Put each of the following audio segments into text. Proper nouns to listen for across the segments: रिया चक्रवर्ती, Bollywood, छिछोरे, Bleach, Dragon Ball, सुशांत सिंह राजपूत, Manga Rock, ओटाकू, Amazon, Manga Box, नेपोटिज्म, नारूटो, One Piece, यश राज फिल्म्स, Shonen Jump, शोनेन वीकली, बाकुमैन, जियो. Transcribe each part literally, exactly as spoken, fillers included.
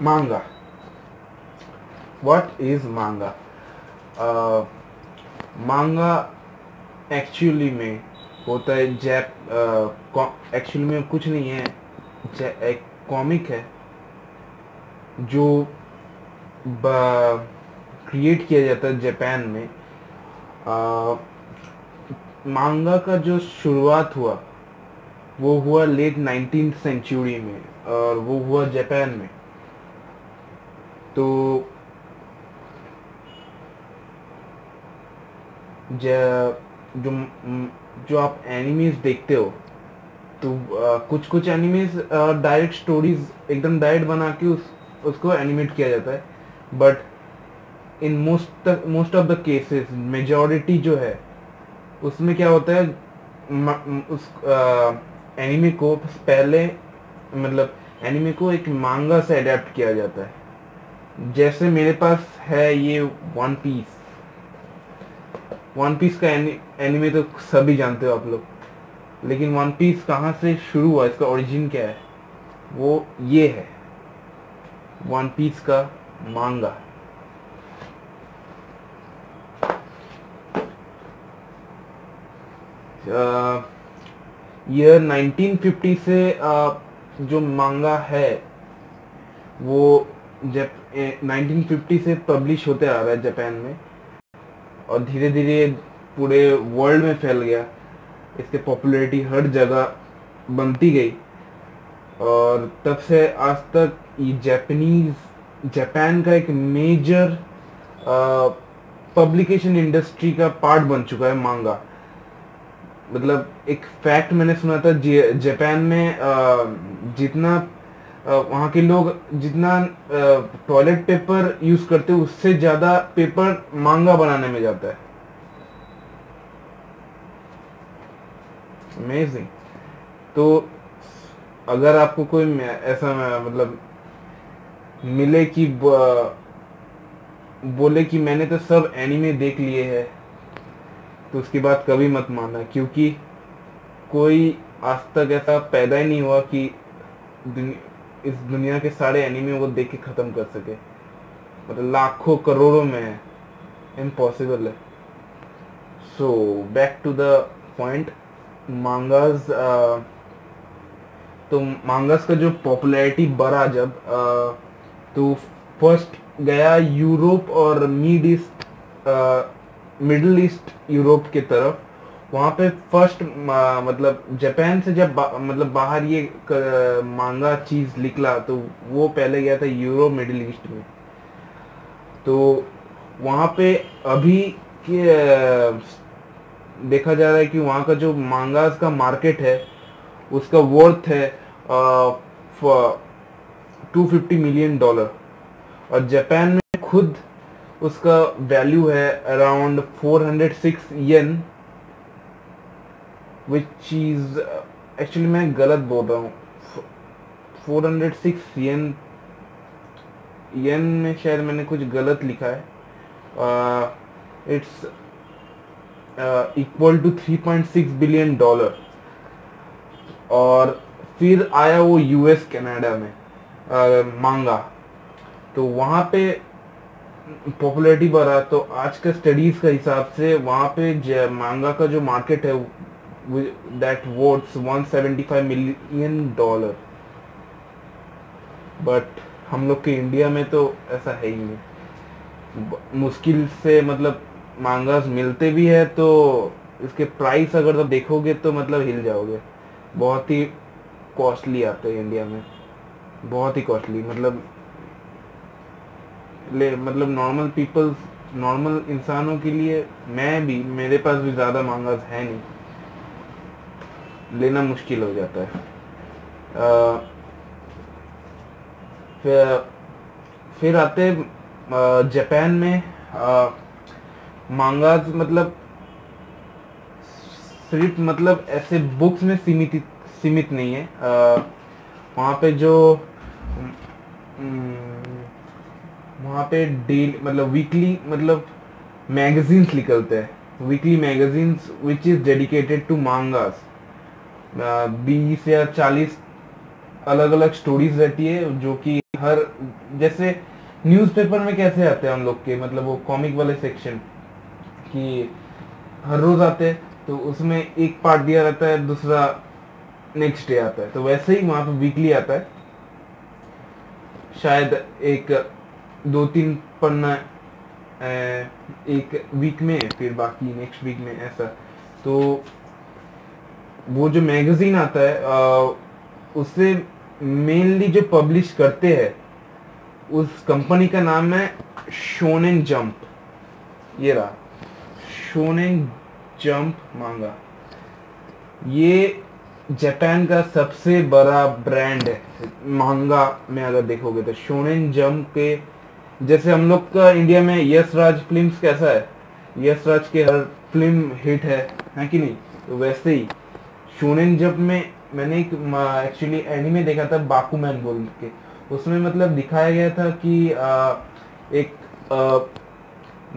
Manga. What is manga? Uh, manga actually में होता है जैप एक्चुअली में कुछ नहीं है, एक कॉमिक है जो क्रिएट किया जाता है जापान में। आ, मांगा का जो शुरुआत हुआ वो हुआ लेट नाइनटीन सेंचुरी में और वो हुआ जापान में। तो जो जो आप एनिमीज देखते हो तो आ, कुछ कुछ एनिमीज डायरेक्ट स्टोरीज एकदम डायरेक्ट बना के उस उसको एनिमेट किया जाता है, but in most most of the cases majority जो है उसमें क्या होता है, म, उस आ, एनिमे को पहले मतलब एनिमे को एक मांगा से अडेप्ट किया जाता है। जैसे मेरे पास है ये वन पीस। वन पीस का एनि, एनिमे तो सभी जानते हो आप लोग, लेकिन वन पीस कहाँ से शुरू हुआ, इसका ओरिजिन क्या है, वो ये है वन पीस का मांगा। यह नाइनटीन फिफ्टी से आ, जो मांगा है वो जब नाइनटीन फिफ्टी से पब्लिश होते आ रहा है जापान में और धीरे धीरे पूरे वर्ल्ड में फैल गया। इसके पॉपुलैरिटी हर जगह बनती गई और तब से आज तक ये जापानीज जापान का एक मेजर पब्लिकेशन इंडस्ट्री का पार्ट बन चुका है मांगा। मतलब एक फैक्ट मैंने सुना था जापान में आ, जितना आ, वहाँ के लोग जितना टॉयलेट पेपर यूज करते हैं उससे ज़्यादा पेपर मांगा बनाने में जाता है। अमेजिंग। तो अगर आपको कोई ऐसा मतलब मिले कि बोले कि मैंने तो सब एनिमे देख लिए हैं, तो उसकी बात कभी मत मानना, क्योंकि कोई आज तक ऐसा पैदा ही नहीं हुआ कि इस दुनिया के सारे एनिमे को देख के ख़त्म कर सके। मतलब लाखों करोड़ों में है, इम्पॉसिबल है। So back to the point, mangas तो मांगास का जो पॉपुलैरिटी बढ़ा जब आ, तो फर्स्ट गया यूरोप और mid east middle east Europe के तरफ। वहाँ पे फर्स्ट मतलब जापान से जब बा, मतलब बाहर ये कर, मांगा चीज़ निकला तो वो पहले गया था यूरोप मिडल ईस्ट में। तो वहाँ पे अभी के देखा जा रहा है कि वहाँ का जो मांगास का मार्केट है उसका वर्थ है टू फिफ्टी मिलियन डॉलर और जापान में खुद उसका वैल्यू है around four hundred six yen, which is actually मैं गलत बोल रहा हूँ, four hundred six yen yen में शायद मैंने कुछ गलत लिखा है। It's equal to three point six billion dollar. और फिर आया वो यूएस कनाडा में आ, मांगा, तो वहाँ पे पॉपुलैरिटी बढ़ा। तो आज के स्टडीज़ के हिसाब से वहाँ पे मांगा का जो मार्केट है that worths one seventy five million dollar, but हम लोग के इंडिया में तो ऐसा है ही नहीं। मुश्किल से मतलब मांगास मिलते भी है, तो इसके प्राइस अगर तो देखोगे तो मतलब हिल जाओगे, बहुत ही कॉस्टली आते हैं इंडिया में, बहुत ही कॉस्टली। मतलब ले मतलब नॉर्मल पीपल्स नॉर्मल इंसानों के लिए, मैं भी, मेरे पास भी ज़्यादा मांगास है नहीं, लेना मुश्किल हो जाता है। आ, फिर, फिर आते जापान में आ, मांगास मतलब सिर्फ मतलब ऐसे बुक्स में सीमित सीमित नहीं है। आ, वहाँ पे जो वहाँ पे डेली मतलब वीकली मतलब मैगजीन्स निकलते हैं, weekly magazines which is dedicated to mangas. बीस या चालीस अलग अलग स्टोरीज रहती है जो कि हर जैसे न्यूज़पेपर में कैसे आते हैं हम लोग के, मतलब वो कॉमिक वाले सेक्शन कि हर रोज आते हैं तो उसमें एक पार्ट दिया रहता है, दूसरा नेक्स्ट डे आता है, तो वैसे ही वहाँ पे वीकली आता है। शायद एक दो तीन पन्ना एक वीक में, फिर बाकी नेक्स्ट वीक में, ऐसा। तो वो जो मैगज़ीन आता है उससे मेनली जो पब्लिश करते हैं उस कंपनी का नाम है शोनेन जंप। ये रहा शोनेन जंप मांगा, ये जापान का सबसे बड़ा ब्रांड है मांगा में। अगर देखोगे तो शोनेन जंप के जैसे हम लोग का इंडिया में यश राज फिल्म्स कैसा है, यश राज के हर फिल्म हिट है, है कि नहीं, तो वैसे ही शोनेन जंप में मैंने एक एक्चुअली एनीमे देखा था बाकुमैन बोल के, उसमें मतलब दिखाया गया था कि आ, एक आ,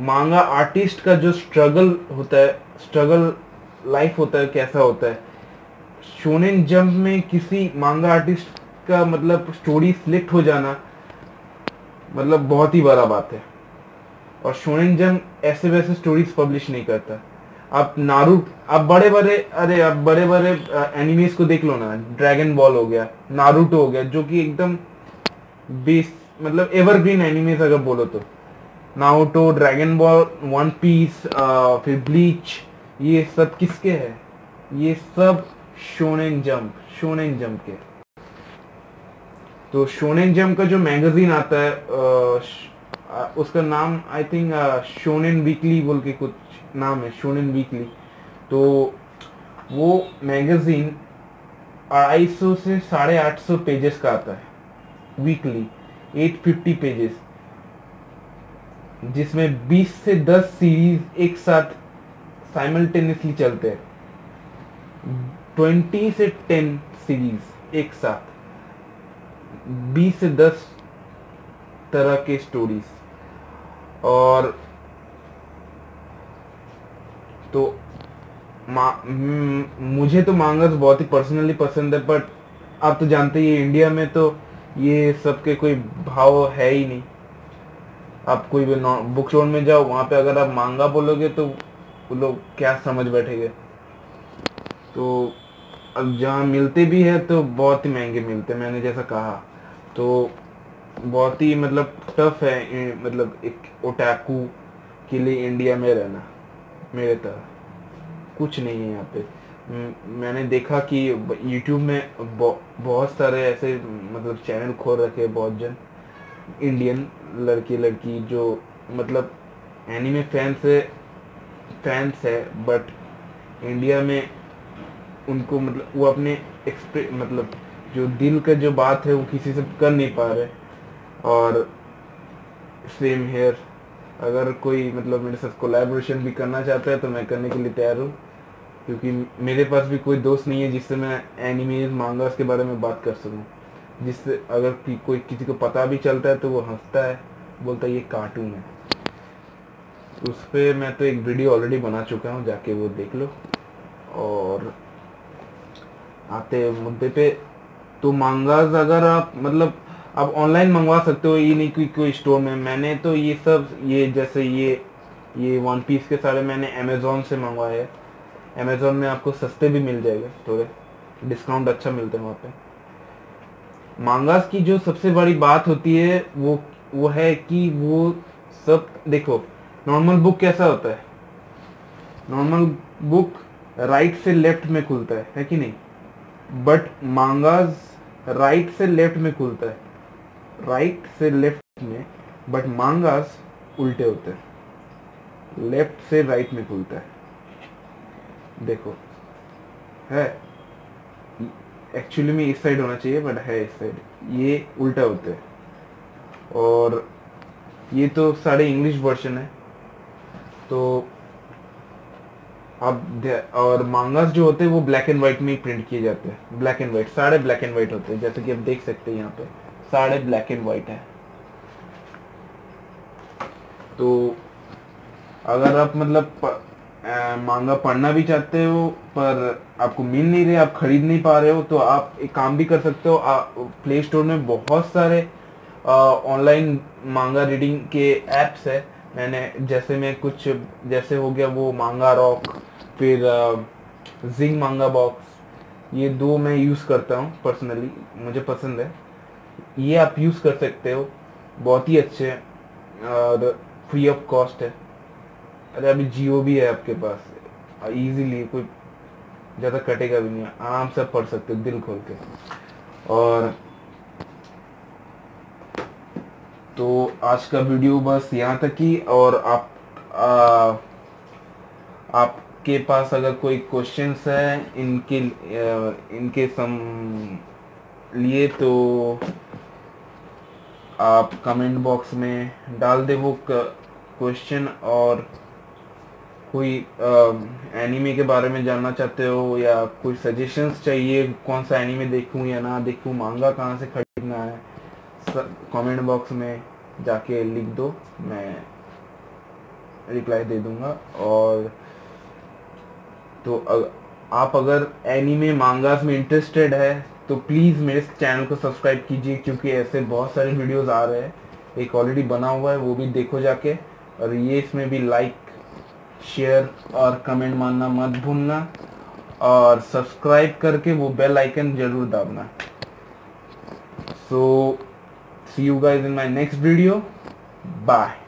मांगा आर्टिस्ट का जो स्ट्रगल होता है, स्ट्रगल लाइफ होता है, कैसा होता है। शोनेन जंप में किसी मांगा आर्टिस्ट का मतलब स्टोरी सिलेक्ट हो जाना मतलब बहुत ही बड़ा बात है। और शोनेन जंप ऐसे वैसे स्टोरीज पब्लिश नहीं करता। आप नारू आप बड़े बड़े अरे आप बड़े बड़े एनिमेस को देख लो ना, ड्रैगन बॉल हो गया, नारूटो हो गया, जो कि एकदम बेस मतलब एवरग्रीन एनिमेस अगर बोलो तो, नारूटो, Dragon Ball, One Piece, फिर ब्लीच, ये सब किसके है, ये सब शोनेन जंप शोनेन जंप के। तो शोनेन जंप का जो मैगजीन आता है आ, उसका नाम आई थिंक शोनेन वीकली बोल के कुछ नाम है, शोनेन वीकली। तो वो मैगजीन अढ़ाई सौ से साढ़े आठ सौ पेजेस का आता है वीकली, आठ सौ पचास पेजेस, जिसमें बीस से दस सीरीज एक साथ साइमल्टेनियसली चलते हैं, बीस से दस सीरीज एक साथ, बीस से दस तरह के स्टोरीज। और तो मुझे तो मांगास बहुत ही पर्सनली पसंद है, बट आप तो जानते ही इंडिया में तो ये सब के कोई भाव है ही नहीं। आप कोई भी बुक स्टोर में जाओ, वहाँ पे अगर आप मांगा बोलोगे तो वो लोग क्या समझ बैठेंगे। तो अब जहाँ मिलते भी है तो बहुत ही महंगे मिलते हैं, मैंने जैसा कहा। तो बहुत ही मतलब टफ है, मतलब एक ओटाकू के लिए इंडिया में रहना, मेरे तरह कुछ नहीं है यहाँ पे। मैंने देखा कि यूट्यूब में बहुत सारे ऐसे मतलब चैनल खोल रखे, बहुत जन इंडियन लड़के लड़की जो मतलब एनीमे फैंस है फैंस है बट इंडिया में उनको मतलब वो अपने एक्सप्रे मतलब जो दिल का जो बात है वो किसी से कर नहीं पा रहे। और सेम हेयर, अगर कोई मतलब मेरे साथ कोलैबोरेशन भी करना चाहता है तो मैं करने के लिए तैयार हूँ, क्योंकि मेरे पास भी कोई दोस्त नहीं है जिससे मैं एनिमेज मांगास के बारे में बात कर सकूँ, जिससे अगर कि, कोई किसी को पता भी चलता है तो वो हंसता है, बोलता है ये कार्टून है। उस पर मैं तो एक वीडियो ऑलरेडी बना चुका हूँ, जाके वो देख लो। और आते मुद्दे पे, तो मांगास अगर आप मतलब आप ऑनलाइन मंगवा सकते हो, ये नहीं कि कोई स्टोर में। मैंने तो ये सब ये जैसे ये ये वन पीस के सारे मैंने अमेज़ॉन से मंगवाए हैं। अमेज़ॉन में आपको सस्ते भी मिल जाएगा, थोड़े डिस्काउंट अच्छा मिलता है वहाँ पे। मांगास की जो सबसे बड़ी बात होती है वो वो है कि वो सब देखो, नॉर्मल बुक कैसा होता है, नॉर्मल बुक राइट से लेफ्ट में खुलता है, है कि नहीं, बट मांगास राइट से लेफ्ट में खुलता है, राइट से लेफ्ट में, बट मांगास उल्टे होते हैं, लेफ्ट से राइट में खुलता है। देखो है, एक्चुअली में इस साइड होना चाहिए बट है इस साइड, ये उल्टा होता है। और ये तो सारे इंग्लिश वर्जन है। तो अब और मांगास जो होते हैं वो ब्लैक एंड वाइट में प्रिंट किए जाते हैं, ब्लैक एंड वाइट, सारे ब्लैक एंड वाइट होते हैं, जैसे कि आप देख सकते हैं यहाँ पे सारे ब्लैक एंड वाइट है। तो अगर आप मतलब प, आ, मांगा पढ़ना भी चाहते हो पर आपको मिल नहीं रहे, आप खरीद नहीं पा रहे हो, तो आप एक काम भी कर सकते हो, प्ले स्टोर में बहुत सारे ऑनलाइन मांगा रीडिंग के एप्स है। मैंने जैसे मैं कुछ जैसे हो गया वो मांगा रॉक, फिर जिंग मांगा बॉक्स, ये दो मैं यूज़ करता हूँ पर्सनली, मुझे पसंद है। ये आप यूज़ कर सकते हो, बहुत ही अच्छे हैं और फ्री ऑफ कॉस्ट है। अरे अभी जियो भी है आपके पास, ईजीली कोई ज़्यादा कटेगा भी नहीं, आराम से पढ़ सकते हो दिल खोल के। और तो आज का वीडियो बस यहाँ तक ही। और आप आ, आपके पास अगर कोई क्वेश्चंस है इनके इनके सम लिए तो आप कमेंट बॉक्स में डाल दे वो क्वेश्चन। और कोई एनीमे के बारे में जानना चाहते हो या कोई सजेशंस चाहिए, कौन सा एनीमे देखूँ या ना देखूँ, मांगा कहाँ से खरीदना है, कमेंट बॉक्स में जाके लिख दो, मैं रिप्लाई दे दूंगा। और तो अग, आप अगर एनीमे मांगास में इंटरेस्टेड है तो प्लीज़ मेरे चैनल को सब्सक्राइब कीजिए, क्योंकि ऐसे बहुत सारे वीडियोस आ रहे हैं। एक ऑलरेडी बना हुआ है वो भी देखो जाके, और ये इसमें भी लाइक शेयर और कमेंट मारना मत भूलना, और सब्सक्राइब करके वो बेल आइकन जरूर दाबना। सो so, see you guys in my next video. Bye.